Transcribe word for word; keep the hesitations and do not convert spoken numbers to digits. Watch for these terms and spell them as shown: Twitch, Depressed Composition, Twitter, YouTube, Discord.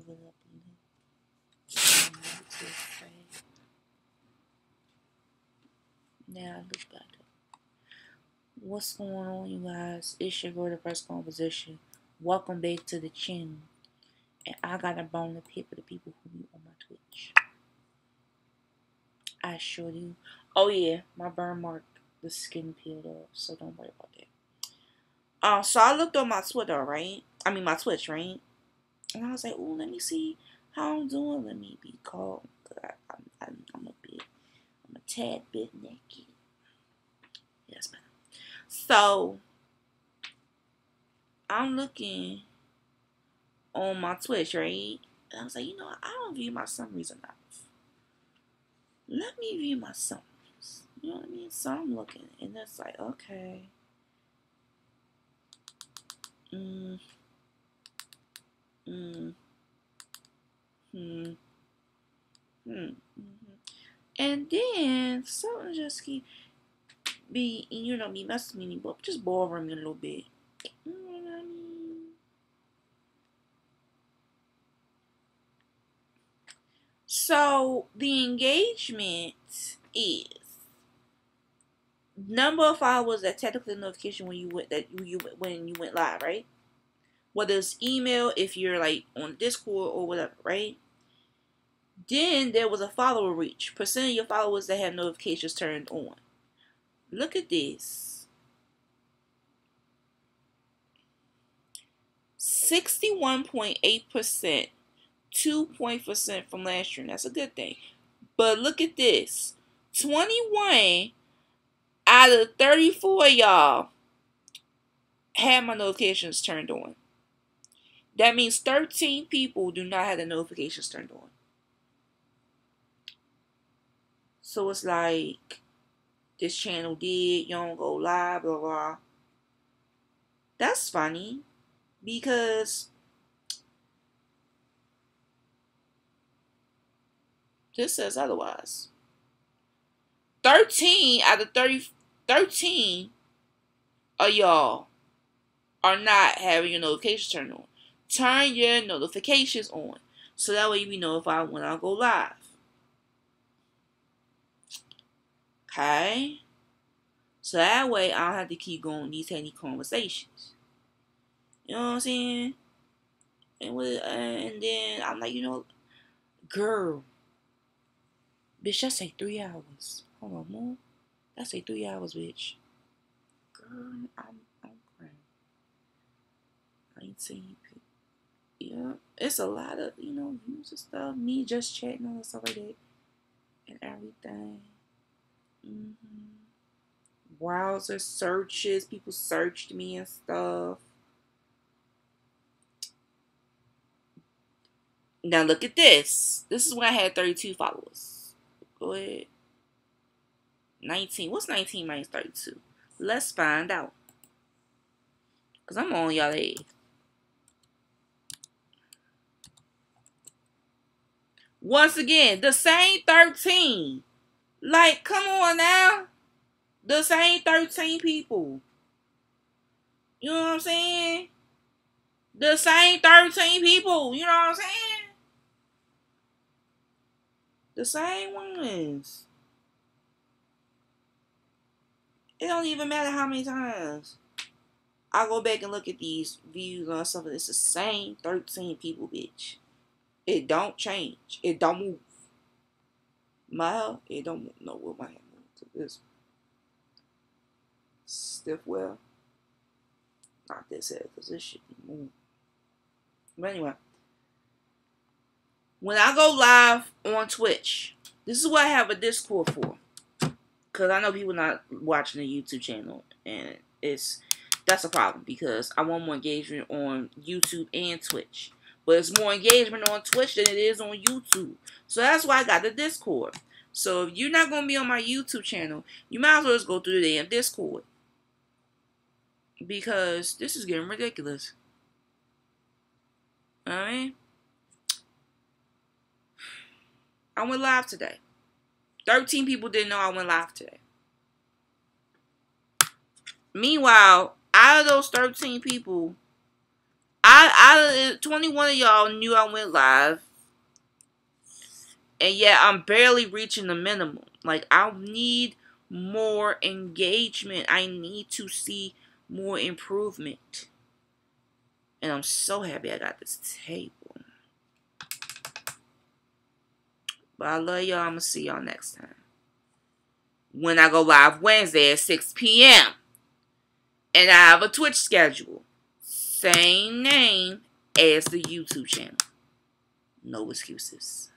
level up a little. I'm not too afraid. Now I look back up. What's going on, you guys? It's your girl, the first composition. Welcome back to the channel. And I got a bone to pick for the people who be on my Twitch. I sure do. Oh yeah, my burn mark, the skin peeled off, so don't worry about that. Uh, so I looked on my Twitter, right? I mean my Twitch, right? And I was like, ooh, let me see how I'm doing. Let me be calm. I, I'm, I'm, I'm a bit, I'm a tad bit naked. Yes, ma'am. So I'm looking on my Twitch, right? And I was like, you know, I don't view my summaries enough. Let me view my summaries. You know what I mean? So I'm looking, and it's like, okay. Mm. Mm. Hmm. Hmm. Mm-hmm. And then something just keep be, you know, me messing me, but just bothering me a little bit. You know what I mean? So the engagement is number of hours that technically notification when you went that you when you went live, right? Whether it's email, if you're like on Discord or whatever, right? Then there was a follower reach. Percent of your followers that have notifications turned on. Look at this. sixty-one point eight percent, two point five percent from last year. And that's a good thing. But look at this. twenty-one out of thirty-four y'all had my notifications turned on. That means thirteen people do not have the notifications turned on. So it's like, this channel did, you don't go live, blah, blah. That's funny, because this says otherwise. thirteen out of thirty, thirteen of y'all are not having your notifications turned on. Turn your notifications on, so that way you be notified when I go live. Okay? So that way I don't have to keep going these handy conversations. You know what I'm saying? And, with, uh, and then I'm like, you know, girl, bitch, that's like three hours. Hold on, mom. That's like three hours, bitch. Girl, I'm, I'm crying. I ain't saying you. Yeah, it's a lot of, you know, views and stuff. Me just chatting on and stuff like that. And everything. Mm-hmm. Browser searches. People searched me and stuff. Now look at this. This is when I had thirty-two followers. Go ahead. nineteen. What's nineteen minus thirty-two? Let's find out. Because I'm on y'all head. Once again, the same thirteen. Like, come on now. The same thirteen people. You know what I'm saying? The same thirteen people. You know what I'm saying? The same ones. It don't even matter how many times I go back and look at these views on something. It's the same thirteen people, bitch. It don't change. It don't move. My, it don't move. No, what my hand moved to this. Stiff well. Not this head, because this should be moving. But anyway. When I go live on Twitch, this is what I have a Discord for. Because I know people not watching the YouTube channel. And it's that's a problem. Because I want more engagement on YouTube and Twitch. But it's more engagement on Twitch than it is on YouTube. So that's why I got the Discord. So if you're not going to be on my YouTube channel, you might as well just go through the damn Discord. Because this is getting ridiculous. Alright? I went live today. thirteen people didn't know I went live today. Meanwhile, out of those thirteen people, I I twenty-one of y'all knew I went live, and yet I'm barely reaching the minimum. Like, I need more engagement. I need to see more improvement. And I'm so happy I got this table. But I love y'all. I'm going to see y'all next time. When I go live Wednesday at six p m And I have a Twitch schedule. Same name as the YouTube channel. No excuses.